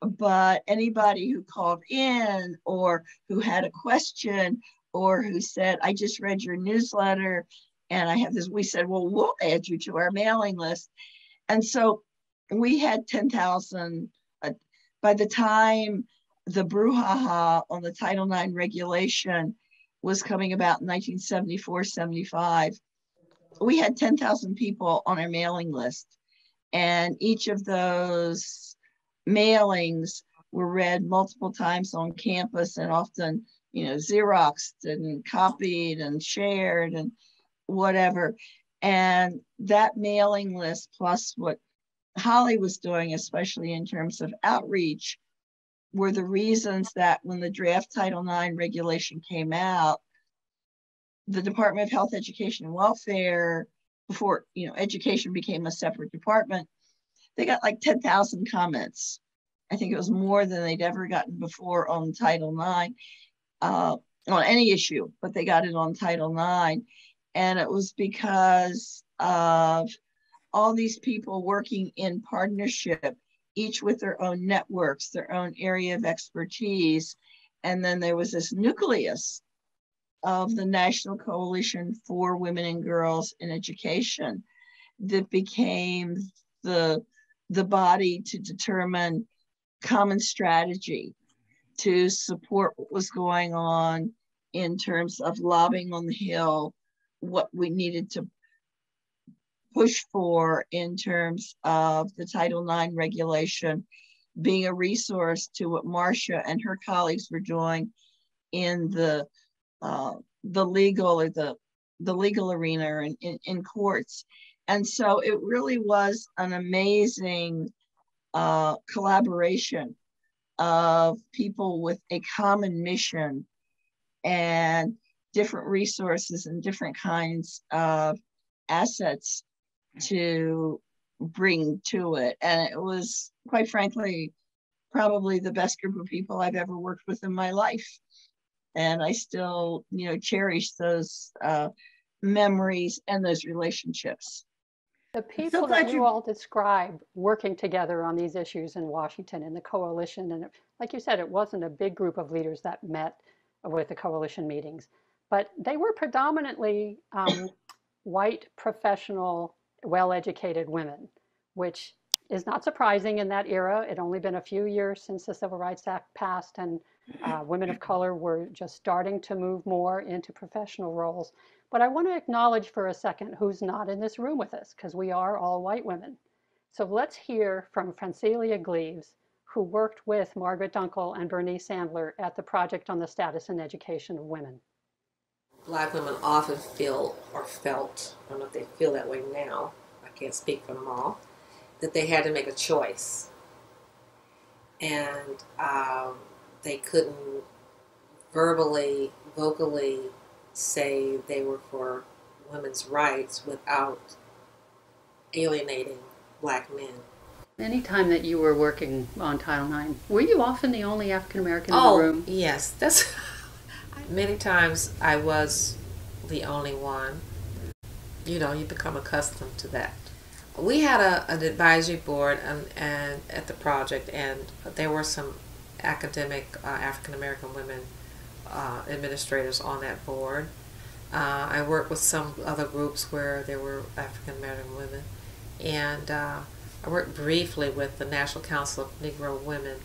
but anybody who called in or who had a question or who said, I just read your newsletter and I have this, we said, well, we'll add you to our mailing list. And so we had 10,000. By the time the brouhaha on the Title IX regulation was coming about in 1974, 75, we had 10,000 people on our mailing list. And each of those mailings were read multiple times on campus and often, you know, Xeroxed and copied and shared and whatever. And that mailing list, plus what Holly was doing, especially in terms of outreach, were the reasons that when the draft Title IX regulation came out, the Department of Health, Education, and Welfare, before, you know, education became a separate department, they got like 10,000 comments. I think it was more than they'd ever gotten before on Title IX, on any issue, but they got it on Title IX. And it was because of all these people working in partnership, each with their own networks, their own area of expertise. And then there was this nucleus of the National Coalition for Women and Girls in Education. that became the body to determine common strategy to support what was going on in terms of lobbying on the Hill, what we needed to push for in terms of the Title IX regulation, being a resource to what Marcia and her colleagues were doing in the legal or the legal arena or in courts. And so it really was an amazing collaboration of people with a common mission and different resources and different kinds of assets to bring to it. And it was, quite frankly, probably the best group of people I've ever worked with in my life. And I still, you know, cherish those memories and those relationships. The people so that you all describe working together on these issues in Washington and the coalition, and like you said, it wasn't a big group of leaders that met with the coalition meetings, but they were predominantly white, professional, well-educated women, which is not surprising in that era. It only been a few years since the Civil Rights Act passed, and women of color were just starting to move more into professional roles. But I want to acknowledge for a second who's not in this room with us, because we are all white women. So let's hear from Francelia Gleaves, who worked with Margaret Dunkle and Bernice Sandler at the Project on the Status and Education of Women. Black women often feel, or felt, I don't know if they feel that way now, I can't speak for them all, that they had to make a choice. And they couldn't verbally, vocally say they were for women's rights without alienating black men. Any time that you were working on Title IX, were you often the only African-American in the room? Oh, yes. That's many times I was the only one. You know, you become accustomed to that. We had an advisory board and at the project, and there were some academic African-American women administrators on that board. I worked with some other groups where there were African-American women, and I worked briefly with the National Council of Negro Women.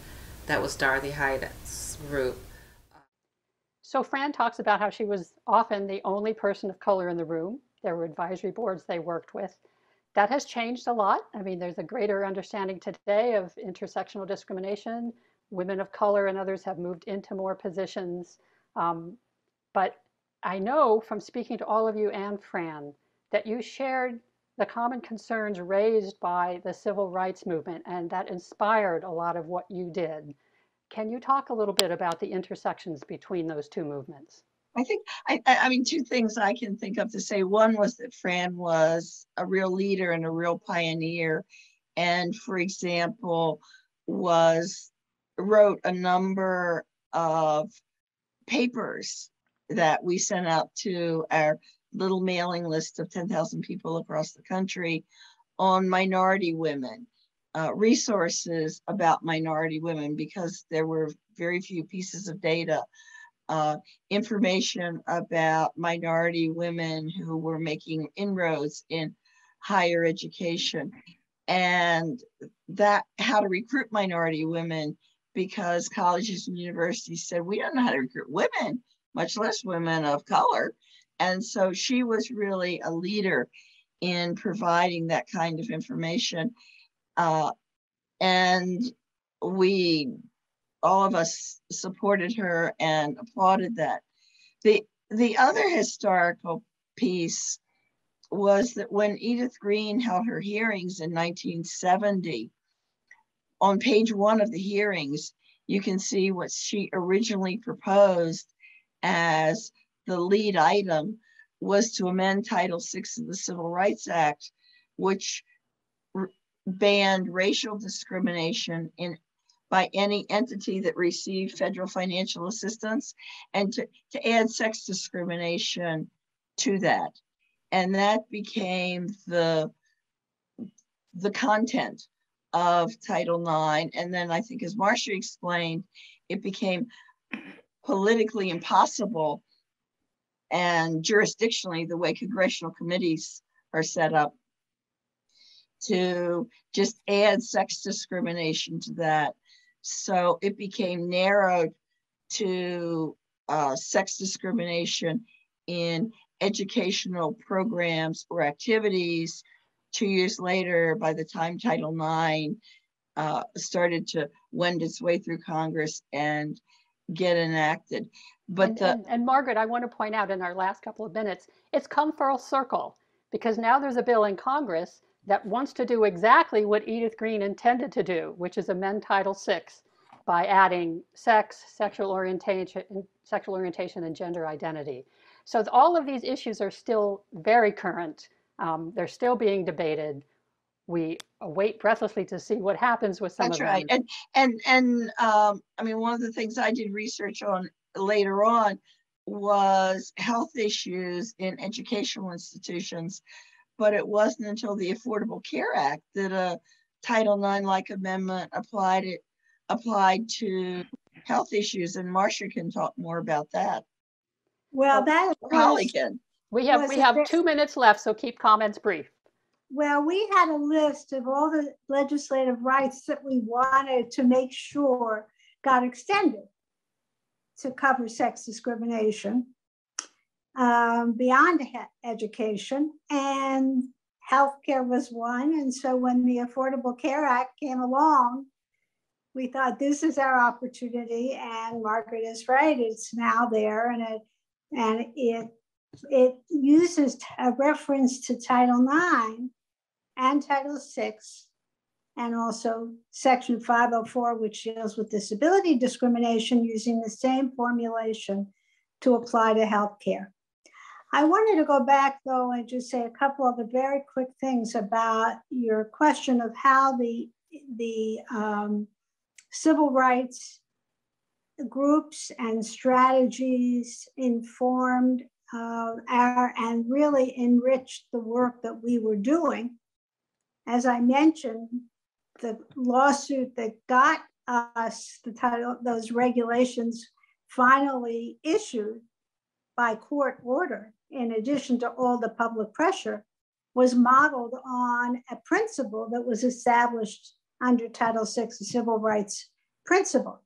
That was Dorothy Hyden's group. So Fran talks about how she was often the only person of color in the room. There were advisory boards they worked with. That has changed a lot. I mean, there's a greater understanding today of intersectional discrimination. Women of color and others have moved into more positions. But I know from speaking to all of you and Fran that you shared the common concerns raised by the civil rights movement, and that inspired a lot of what you did. Can you talk a little bit about the intersections between those two movements? I think, I mean, two things I can think of to say. One was that Fran was a real leader and a real pioneer, and for example, wrote a number of papers that we sent out to our little mailing list of 10,000 people across the country on minority women, resources about minority women, because there were very few pieces of data, information about minority women who were making inroads in higher education, and that how to recruit minority women, because colleges and universities said, we don't know how to recruit women, much less women of color. And so she was really a leader in providing that kind of information. And we, all of us, supported her and applauded that. The other historical piece was that when Edith Green held her hearings in 1970, on page one of the hearings, you can see what she originally proposed as the lead item was to amend Title VI of the Civil Rights Act, which banned racial discrimination by any entity that received federal financial assistance, and to add sex discrimination to that. And that became the content of Title IX. And then I think, as Marcia explained, it became politically impossible and jurisdictionally, the way congressional committees are set up, to just add sex discrimination to that. So it became narrowed to sex discrimination in educational programs or activities. 2 years later, by the time Title IX started to wend its way through Congress and get enacted. But and Margaret, I want to point out in our last couple of minutes, it's come full circle, because now there's a bill in Congress that wants to do exactly what Edith Green intended to do, which is amend Title VI by adding sex, sexual orientation, and gender identity. So all of these issues are still very current. They're still being debated. We await breathlessly to see what happens with some of them. That's right. And I mean, one of the things I did research on later on was health issues in educational institutions, but it wasn't until the Affordable Care Act that a Title IX-like amendment applied to health issues, and Marcia can talk more about that. Well, that can. We have 2 minutes left, so keep comments brief. Well, we had a list of all the legislative rights that we wanted to make sure got extended to cover sex discrimination beyond education, and healthcare was one. And so when the Affordable Care Act came along, we thought this is our opportunity, and Margaret is right, it's now there, and it uses a reference to Title IX and Title VI, and also Section 504, which deals with disability discrimination, using the same formulation to apply to healthcare. I wanted to go back, though, and just say a couple of the very quick things about your question of how the civil rights groups and strategies informed and really enriched the work that we were doing. As I mentioned, the lawsuit that got us the title, those regulations finally issued by court order, in addition to all the public pressure, was modeled on a principle that was established under Title VI, the civil rights principle.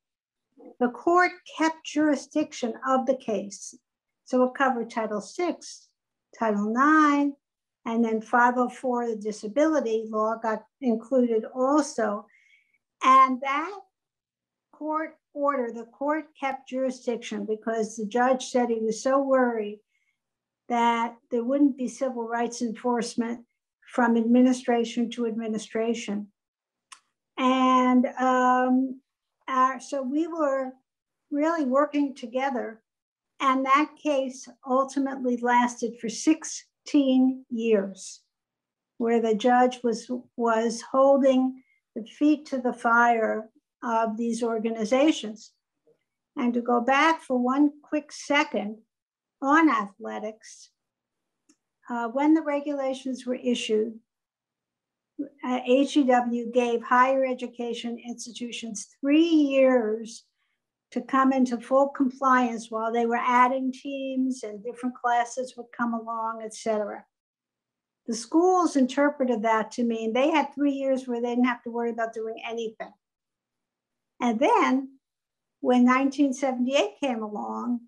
The court kept jurisdiction of the case. So it covered Title VI, Title IX, and then 504, the disability law, got included also. And that court order, the court kept jurisdiction because the judge said he was so worried that there wouldn't be civil rights enforcement from administration to administration. And so we were really working together, and that case ultimately lasted for 16 years, where the judge was holding the feet to the fire of these organizations. And to go back for one quick second on athletics, when the regulations were issued, HEW gave higher education institutions 3 years to come into full compliance while they were adding teams and different classes would come along, et cetera. The schools interpreted that to mean they had 3 years where they didn't have to worry about doing anything. And then when 1978 came along,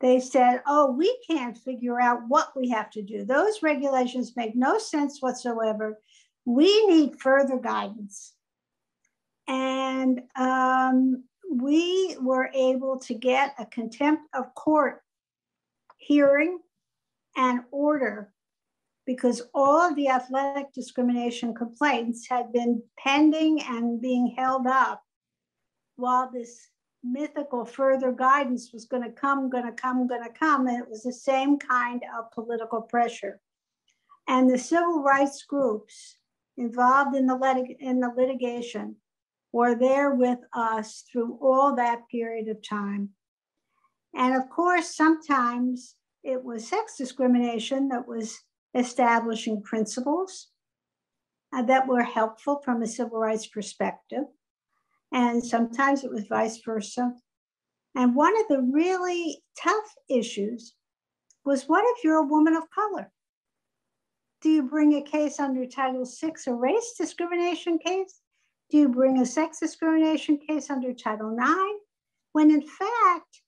they said, oh, we can't figure out what we have to do. Those regulations make no sense whatsoever. We need further guidance. And we were able to get a contempt of court hearing and order, because all of the athletic discrimination complaints had been pending and being held up while this mythical further guidance was gonna come. And it was the same kind of political pressure. And the civil rights groups involved in the litigation were there with us through all that period of time. And of course, sometimes it was sex discrimination that was establishing principles that were helpful from a civil rights perspective. And sometimes it was vice versa. And one of the really tough issues was, what if you're a woman of color? Do you bring a case under Title VI, a race discrimination case? Do you bring a sex discrimination case under Title IX? When in fact,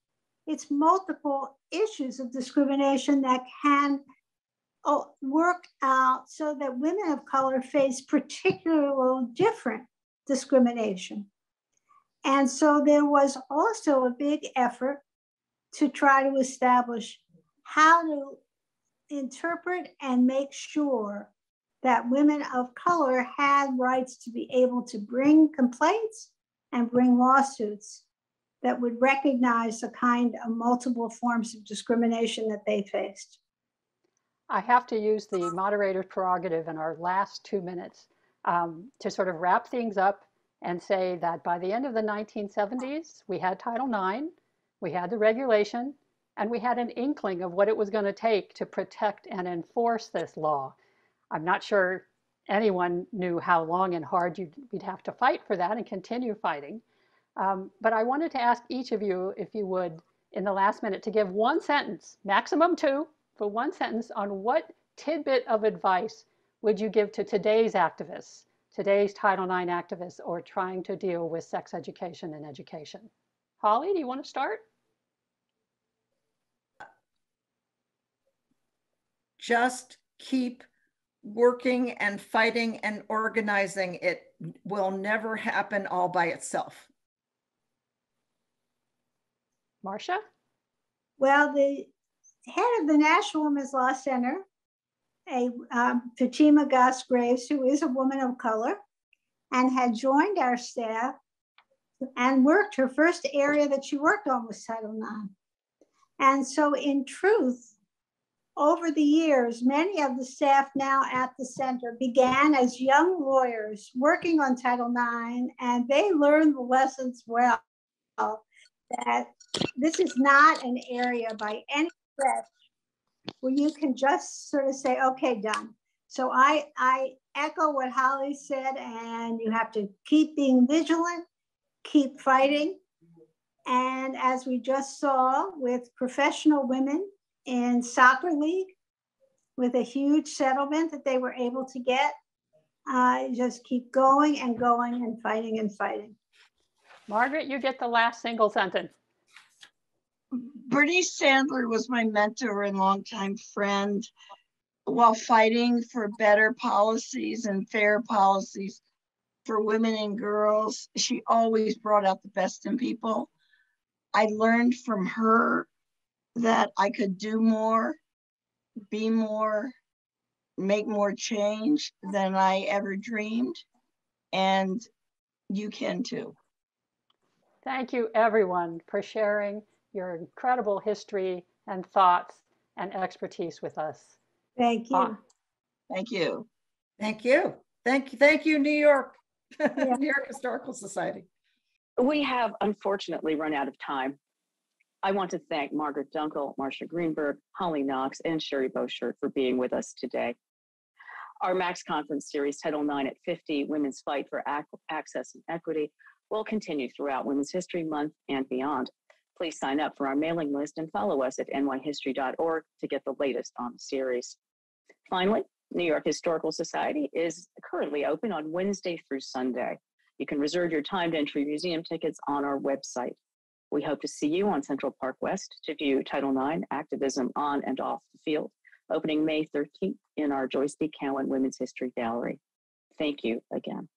it's multiple issues of discrimination that can work out so that women of color face particularly different discrimination. And so there was also a big effort to try to establish how to interpret and make sure that women of color had rights to be able to bring complaints and bring lawsuits that would recognize the kind of multiple forms of discrimination that they faced. I have to use the moderator's prerogative in our last 2 minutes to sort of wrap things up and say that by the end of the 1970s, we had Title IX, we had the regulation, and we had an inkling of what it was going to take to protect and enforce this law. I'm not sure anyone knew how long and hard you'd have to fight for that and continue fighting. But I wanted to ask each of you, if you would, in the last minute, to give one sentence, maximum two, but one sentence on what tidbit of advice would you give to today's activists, today's Title IX activists, or trying to deal with sex education in education. Holly, do you want to start? Just keep working and fighting and organizing. It will never happen all by itself. Marcia? Well, the head of the National Women's Law Center, Fatima Goss Graves, who is a woman of color and had joined our staff and worked, her first area that she worked on was Title IX. And so in truth, over the years, many of the staff now at the center began as young lawyers working on Title IX, and they learned the lessons well, that this is not an area by any stretch where you can just sort of say, okay, done. So I echo what Holly said, and you have to keep being vigilant, keep fighting. And as we just saw with professional women in soccer league, with a huge settlement that they were able to get, just keep going and going and fighting and fighting. Margaret, you get the last single sentence. Bernice Sandler was my mentor and longtime friend. While fighting for better policies and fair policies for women and girls, she always brought out the best in people. I learned from her that I could do more, be more, make more change than I ever dreamed, and you can too. Thank you, everyone, for sharing your incredible history and thoughts and expertise with us. Thank you. Thank you. Thank you. Thank you. Thank you, New York. Yeah. New York Historical Society. We have unfortunately run out of time. I want to thank Margaret Dunkle, Marcia Greenberg, Holly Knox, and Sherry Boschert for being with us today. Our Max Conference series, Title IX at 50, Women's Fight for Access and Equity, will continue throughout Women's History Month and beyond. Please sign up for our mailing list and follow us at nyhistory.org to get the latest on the series. Finally, New York Historical Society is currently open on Wednesday through Sunday. You can reserve your timed entry museum tickets on our website. We hope to see you on Central Park West to view Title IX activism on and off the field, opening May 13th in our Joyce B. Cowan Women's History Gallery. Thank you again.